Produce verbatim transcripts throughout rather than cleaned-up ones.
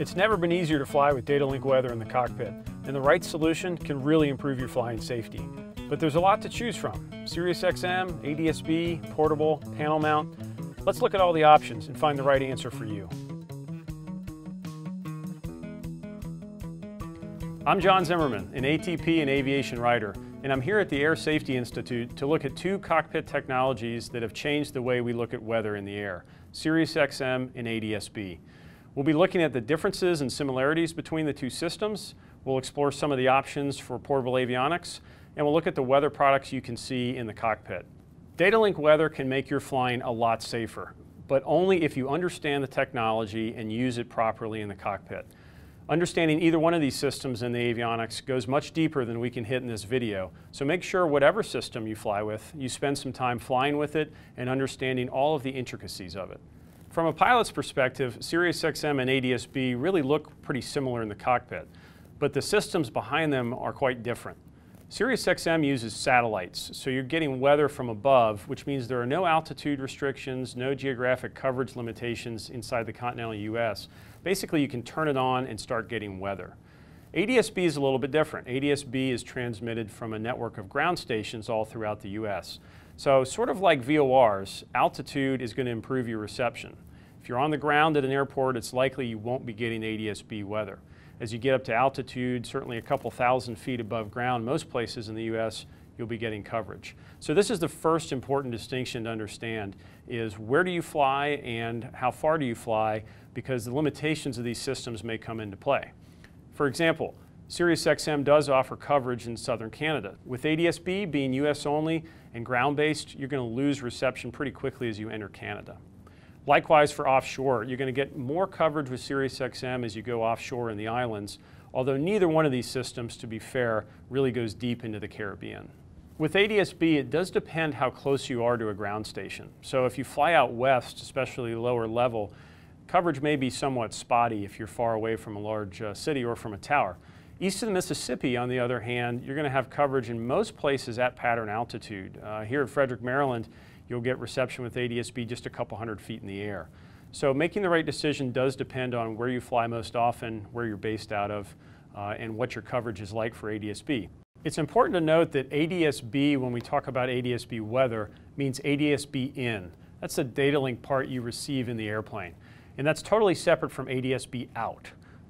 It's never been easier to fly with Datalink weather in the cockpit, and the right solution can really improve your flying safety. But there's a lot to choose from: Sirius X M, A D S B, portable, panel mount. Let's look at all the options and find the right answer for you. I'm John Zimmerman, an A T P and aviation writer, and I'm here at the Air Safety Institute to look at two cockpit technologies that have changed the way we look at weather in the air: Sirius X M and A D S B. We'll be looking at the differences and similarities between the two systems. We'll explore some of the options for portable avionics, and we'll look at the weather products you can see in the cockpit. Datalink weather can make your flying a lot safer, but only if you understand the technology and use it properly in the cockpit. Understanding either one of these systems in the avionics goes much deeper than we can hit in this video, so make sure whatever system you fly with, you spend some time flying with it and understanding all of the intricacies of it. From a pilot's perspective, Sirius X M and A D S B really look pretty similar in the cockpit, but the systems behind them are quite different. Sirius X M uses satellites, so you're getting weather from above, which means there are no altitude restrictions, no geographic coverage limitations inside the continental U S Basically, you can turn it on and start getting weather. A D S B is a little bit different. A D S B is transmitted from a network of ground stations all throughout the U S So sort of like V O Rs, altitude is going to improve your reception. If you're on the ground at an airport, it's likely you won't be getting A D S B weather. As you get up to altitude, certainly a couple thousand feet above ground, most places in the U S, you'll be getting coverage. So this is the first important distinction to understand, is where do you fly and how far do you fly, because the limitations of these systems may come into play. For example, Sirius X M does offer coverage in southern Canada. With A D S B being U S only and ground-based, you're going to lose reception pretty quickly as you enter Canada. Likewise for offshore, you're going to get more coverage with Sirius X M as you go offshore in the islands, although neither one of these systems, to be fair, really goes deep into the Caribbean. With A D S B, it does depend how close you are to a ground station. So if you fly out west, especially lower level, coverage may be somewhat spotty if you're far away from a large uh, city or from a tower. East of the Mississippi, on the other hand, you're going to have coverage in most places at pattern altitude. Uh, here at Frederick, Maryland, you'll get reception with A D S B just a couple hundred feet in the air. So making the right decision does depend on where you fly most often, where you're based out of, uh, and what your coverage is like for A D S B. It's important to note that A D S B, when we talk about A D S B weather, means A D S B in. That's the Datalink part you receive in the airplane. And that's totally separate from A D S B out.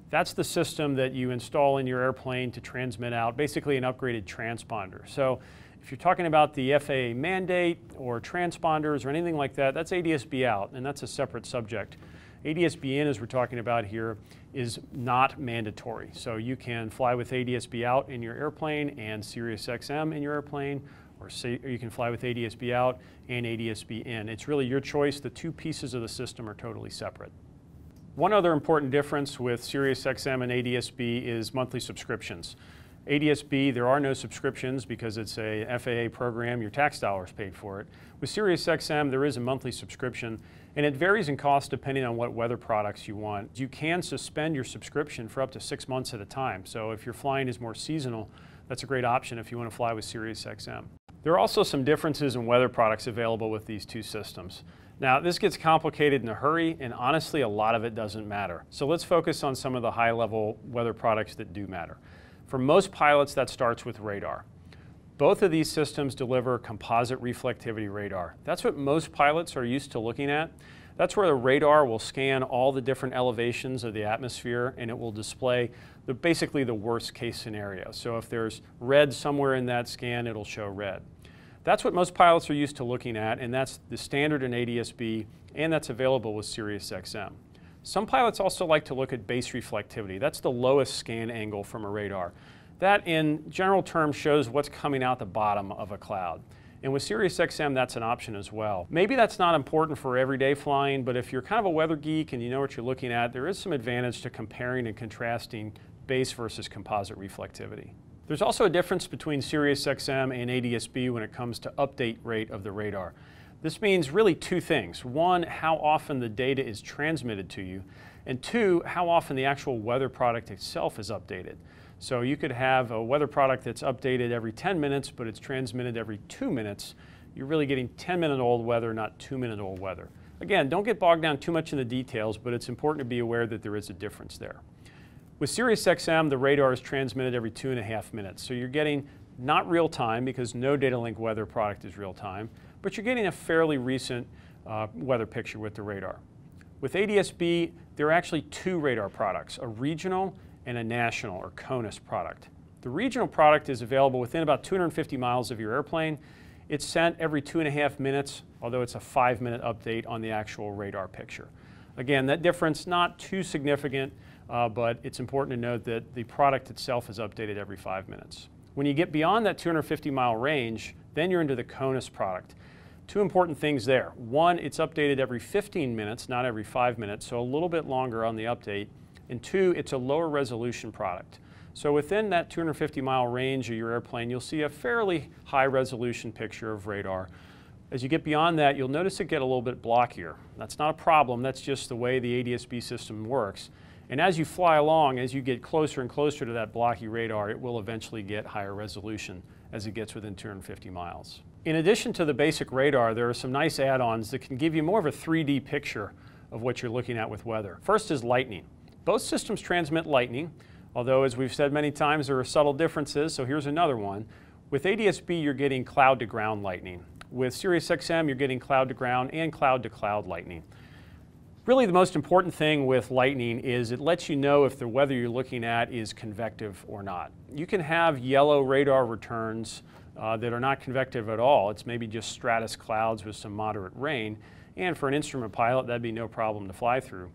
That's the system that you install in your airplane to transmit out, basically an upgraded transponder. So if you're talking about the F A A mandate or transponders or anything like that, that's A D S B out, and that's a separate subject. A D S B in, as we're talking about here, is not mandatory. So you can fly with A D S B out in your airplane and Sirius X M in your airplane, or you can fly with A D S B out and A D S B in. It's really your choice. The two pieces of the system are totally separate. One other important difference with Sirius X M and A D S B is monthly subscriptions. A D S B, there are no subscriptions because it's a F A A program, your tax dollars paid for it. With Sirius X M, there is a monthly subscription, and it varies in cost depending on what weather products you want. You can suspend your subscription for up to six months at a time, so if your flying is more seasonal, that's a great option if you want to fly with Sirius X M. There are also some differences in weather products available with these two systems. Now, this gets complicated in a hurry, and honestly, a lot of it doesn't matter. So let's focus on some of the high-level weather products that do matter. For most pilots, that starts with radar. Both of these systems deliver composite reflectivity radar. That's what most pilots are used to looking at. That's where the radar will scan all the different elevations of the atmosphere, and it will display the, basically the worst case scenario. So if there's red somewhere in that scan, it'll show red. That's what most pilots are used to looking at, and that's the standard in A D S B, and that's available with Sirius X M. Some pilots also like to look at base reflectivity. That's the lowest scan angle from a radar. That, in general terms, shows what's coming out the bottom of a cloud. And with Sirius X M, that's an option as well. Maybe that's not important for everyday flying, but if you're kind of a weather geek and you know what you're looking at, there is some advantage to comparing and contrasting base versus composite reflectivity. There's also a difference between Sirius X M and A D S B when it comes to update rate of the radar. This means really two things. One, how often the data is transmitted to you, and two, how often the actual weather product itself is updated. So you could have a weather product that's updated every ten minutes, but it's transmitted every two minutes. You're really getting ten minute old weather, not two minute old weather. Again, don't get bogged down too much in the details, but it's important to be aware that there is a difference there. With Sirius X M, the radar is transmitted every two and a half minutes. So you're getting not real time, because no Datalink weather product is real time, but you're getting a fairly recent uh, weather picture with the radar. With A D S B, there are actually two radar products, a regional and a national or CONUS product. The regional product is available within about two hundred fifty miles of your airplane. It's sent every two and a half minutes, although it's a five minute update on the actual radar picture. Again, that difference not too significant, uh, but it's important to note that the product itself is updated every five minutes. When you get beyond that two hundred fifty mile range, then you're into the CONUS product. Two important things there. One, it's updated every fifteen minutes, not every five minutes, so a little bit longer on the update. And two, it's a lower resolution product. So within that two hundred fifty mile range of your airplane, you'll see a fairly high resolution picture of radar. As you get beyond that, you'll notice it get a little bit blockier. That's not a problem, that's just the way the A D S B system works. And as you fly along, as you get closer and closer to that blocky radar, it will eventually get higher resolution as it gets within two hundred fifty miles. In addition to the basic radar, there are some nice add-ons that can give you more of a three D picture of what you're looking at with weather. First is lightning. Both systems transmit lightning, although as we've said many times, there are subtle differences, so here's another one. With A D S B, you're getting cloud-to-ground lightning. With Sirius X M, you're getting cloud-to-ground and cloud-to-cloud lightning. Really, the most important thing with lightning is it lets you know if the weather you're looking at is convective or not. You can have yellow radar returns Uh, that are not convective at all. It's maybe just stratus clouds with some moderate rain, and for an instrument pilot that'd be no problem to fly through.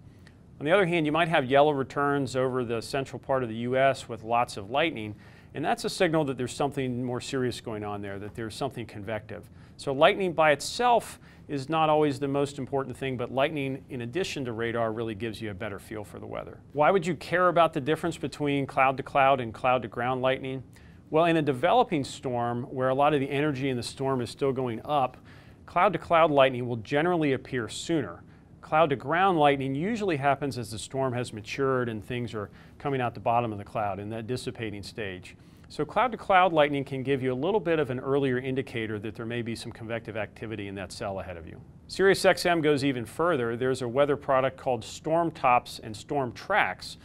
On the other hand, you might have yellow returns over the central part of the U S with lots of lightning, and that's a signal that there's something more serious going on there, that there's something convective. So lightning by itself is not always the most important thing, but lightning in addition to radar really gives you a better feel for the weather. Why would you care about the difference between cloud-to-cloud and cloud-to-ground lightning? Well, in a developing storm where a lot of the energy in the storm is still going up, cloud-to-cloud lightning will generally appear sooner. Cloud-to-ground lightning usually happens as the storm has matured and things are coming out the bottom of the cloud in that dissipating stage. So cloud-to-cloud lightning can give you a little bit of an earlier indicator that there may be some convective activity in that cell ahead of you. Sirius X M goes even further. There's a weather product called Storm Tops and Storm Tracks.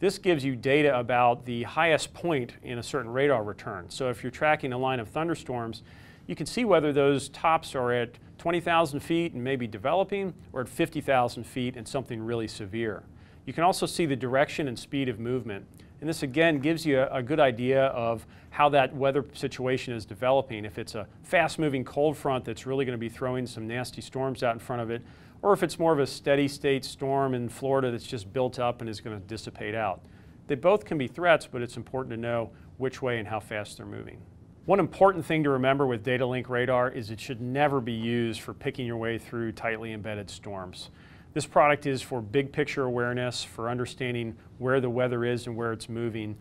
This gives you data about the highest point in a certain radar return. So if you're tracking a line of thunderstorms, you can see whether those tops are at twenty thousand feet and maybe developing, or at fifty thousand feet and something really severe. You can also see the direction and speed of movement. And this again gives you a, a good idea of how that weather situation is developing. If it's a fast-moving cold front that's really going to be throwing some nasty storms out in front of it, or if it's more of a steady state storm in Florida that's just built up and is going to dissipate out. They both can be threats, but it's important to know which way and how fast they're moving. One important thing to remember with Datalink radar is it should never be used for picking your way through tightly embedded storms. This product is for big picture awareness, for understanding where the weather is and where it's moving.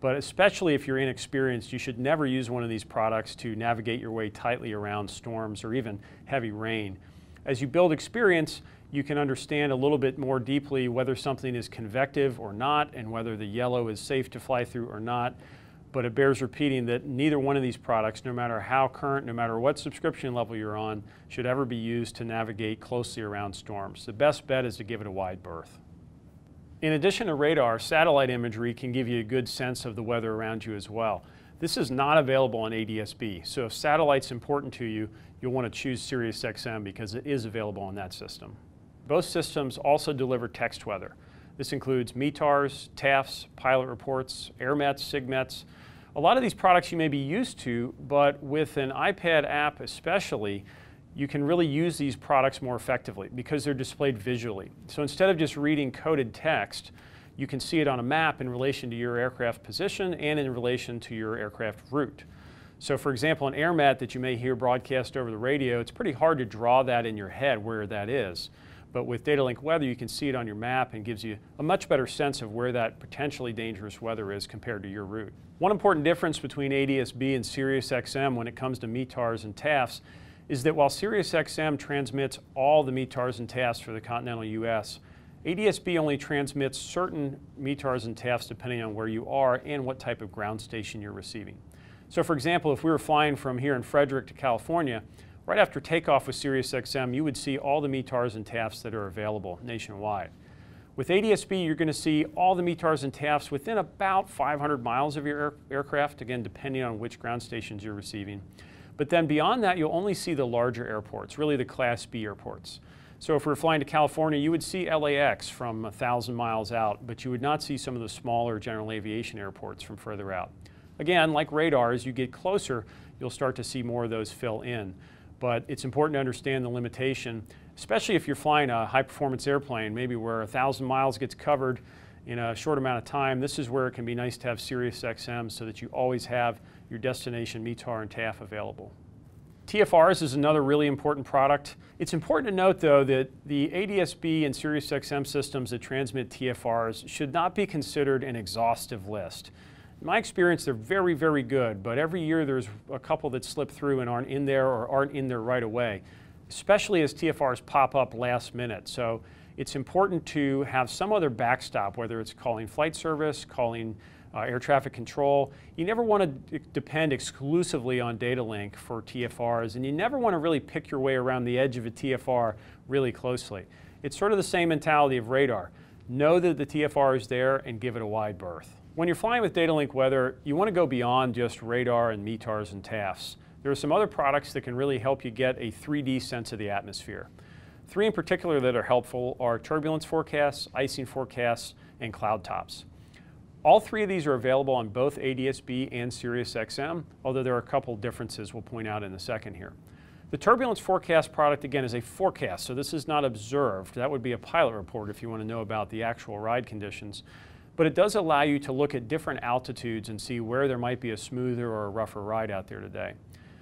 But especially if you're inexperienced, you should never use one of these products to navigate your way tightly around storms or even heavy rain. As you build experience, you can understand a little bit more deeply whether something is convective or not and whether the yellow is safe to fly through or not. But it bears repeating that neither one of these products, no matter how current, no matter what subscription level you're on, should ever be used to navigate closely around storms. The best bet is to give it a wide berth. In addition to radar, satellite imagery can give you a good sense of the weather around you as well. This is not available on A D S B, so if satellite's important to you, you'll want to choose Sirius X M because it is available on that system. Both systems also deliver text weather. This includes METARs, TAFs, pilot reports, AIRMETs, SIGMETs. A lot of these products you may be used to, but with an iPad app especially, you can really use these products more effectively because they're displayed visually. So instead of just reading coded text, you can see it on a map in relation to your aircraft position and in relation to your aircraft route. So for example, an AIRMET that you may hear broadcast over the radio, it's pretty hard to draw that in your head where that is. But with Datalink weather, you can see it on your map and gives you a much better sense of where that potentially dangerous weather is compared to your route. One important difference between A D S B and Sirius X M when it comes to METARs and TAFs is that while Sirius X M transmits all the METARs and TAFs for the continental U S, A D S B only transmits certain METARs and TAFs depending on where you are and what type of ground station you're receiving. So for example, if we were flying from here in Frederick to California, Right after takeoff with Sirius X M, you would see all the METARs and TAFs that are available nationwide. With A D S B, you're going to see all the METARs and TAFs within about five hundred miles of your air aircraft, again, depending on which ground stations you're receiving. But then beyond that, you'll only see the larger airports, really the Class B airports. So if we're flying to California, you would see L A X from one thousand miles out, but you would not see some of the smaller general aviation airports from further out. Again, like radar, as you get closer, you'll start to see more of those fill in. But it's important to understand the limitation, especially if you're flying a high-performance airplane, maybe where one thousand miles gets covered in a short amount of time. This is where it can be nice to have Sirius X M so that you always have your destination METAR and TAF available. T F Rs is another really important product. It's important to note, though, that the A D S B and Sirius X M systems that transmit T F Rs should not be considered an exhaustive list. In my experience, they're very, very good, but every year there's a couple that slip through and aren't in there or aren't in there right away, especially as T F Rs pop up last minute. So it's important to have some other backstop, whether it's calling flight service, calling uh, air traffic control. You never want to depend exclusively on Datalink for T F Rs, and you never want to really pick your way around the edge of a T F R really closely. It's sort of the same mentality of radar. Know that the T F R is there and give it a wide berth. When you're flying with Datalink weather, you want to go beyond just radar and METARs and TAFs. There are some other products that can really help you get a three D sense of the atmosphere. Three in particular that are helpful are turbulence forecasts, icing forecasts, and cloud tops. All three of these are available on both A D S B and Sirius X M, although there are a couple differences we'll point out in a second here. The turbulence forecast product, again, is a forecast, so this is not observed. That would be a pilot report if you want to know about the actual ride conditions. But it does allow you to look at different altitudes and see where there might be a smoother or a rougher ride out there today.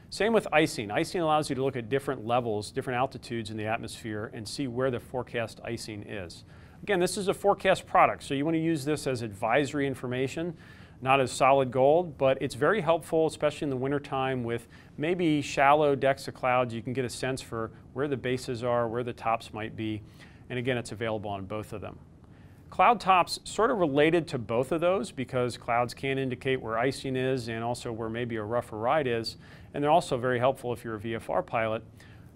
Same with icing. Icing allows you to look at different levels, different altitudes in the atmosphere and see where the forecast icing is. Again, this is a forecast product, so you want to use this as advisory information, not as solid gold, but it's very helpful, especially in the wintertime with maybe shallow decks of clouds. You can get a sense for where the bases are, where the tops might be, and again, it's available on both of them. Cloud tops sort of related to both of those because clouds can indicate where icing is and also where maybe a rougher ride is, and they're also very helpful if you're a V F R pilot.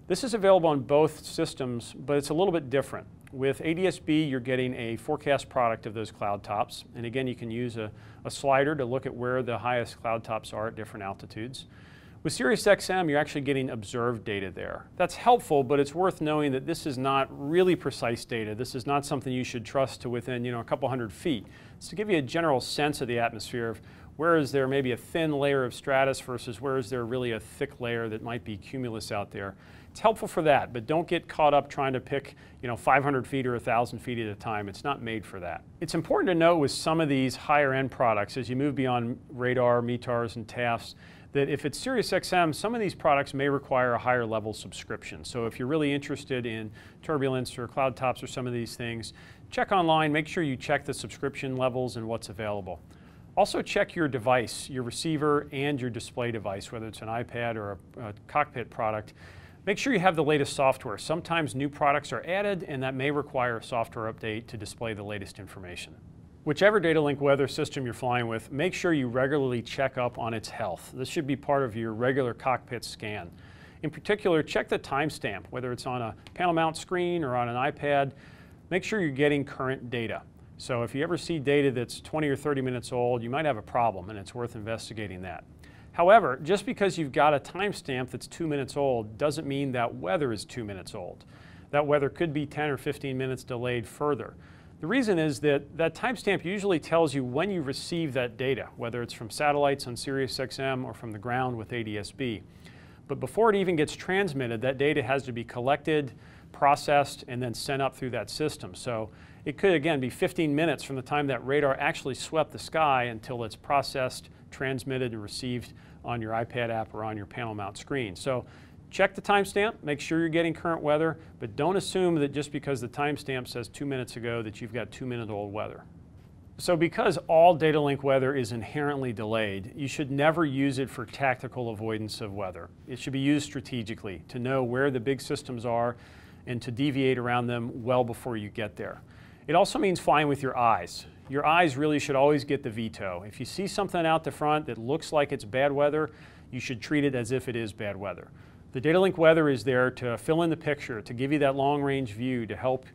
This is available on both systems, but it's a little bit different. With A D S B, you're getting a forecast product of those cloud tops, and again, you can use a, a slider to look at where the highest cloud tops are at different altitudes. With Sirius X M, you're actually getting observed data there. That's helpful, but it's worth knowing that this is not really precise data. This is not something you should trust to within, you know, a couple hundred feet. It's to give you a general sense of the atmosphere of where is there maybe a thin layer of stratus versus where is there really a thick layer that might be cumulus out there. It's helpful for that, but don't get caught up trying to pick, you know, five hundred feet or one thousand feet at a time. It's not made for that. It's important to note with some of these higher end products, as you move beyond radar, METARs, and TAFs, that if it's Sirius X M, some of these products may require a higher level subscription. So if you're really interested in turbulence or cloud tops or some of these things, check online, make sure you check the subscription levels and what's available. Also check your device, your receiver and your display device, whether it's an iPad or a, a cockpit product. Make sure you have the latest software. Sometimes new products are added and that may require a software update to display the latest information. Whichever Datalink weather system you're flying with, make sure you regularly check up on its health. This should be part of your regular cockpit scan. In particular, check the timestamp, whether it's on a panel mount screen or on an iPad. Make sure you're getting current data. So if you ever see data that's twenty or thirty minutes old, you might have a problem and it's worth investigating that. However, just because you've got a timestamp that's two minutes old doesn't mean that weather is two minutes old. That weather could be ten or fifteen minutes delayed further. The reason is that that timestamp usually tells you when you receive that data, whether it's from satellites on Sirius X M or from the ground with A D S B. But before it even gets transmitted, that data has to be collected, processed, and then sent up through that system. So it could, again, be fifteen minutes from the time that radar actually swept the sky until it's processed, transmitted, and received on your iPad app or on your panel mount screen. So check the timestamp, make sure you're getting current weather, but don't assume that just because the timestamp says two minutes ago that you've got two-minute-old weather. So because all Datalink weather is inherently delayed, you should never use it for tactical avoidance of weather. It should be used strategically to know where the big systems are and to deviate around them well before you get there. It also means flying with your eyes. Your eyes really should always get the veto. If you see something out the front that looks like it's bad weather, you should treat it as if it is bad weather. The Datalink weather is there to fill in the picture, to give you that long-range view, to help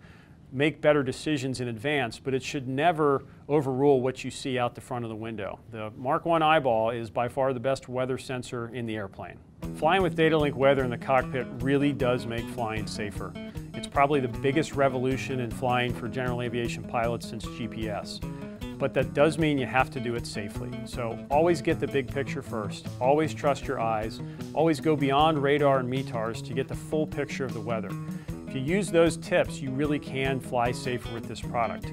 make better decisions in advance, but it should never overrule what you see out the front of the window. The Mark one eyeball is by far the best weather sensor in the airplane. Flying with Datalink weather in the cockpit really does make flying safer. It's probably the biggest revolution in flying for general aviation pilots since G P S. But that does mean you have to do it safely. So always get the big picture first. Always trust your eyes. Always go beyond radar and METARs to get the full picture of the weather. If you use those tips, you really can fly safer with this product.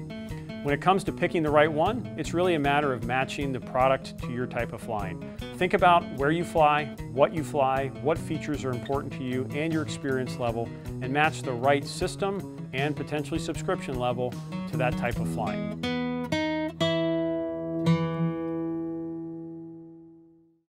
When it comes to picking the right one, it's really a matter of matching the product to your type of flying. Think about where you fly, what you fly, what features are important to you and your experience level, and match the right system and potentially subscription level to that type of flying.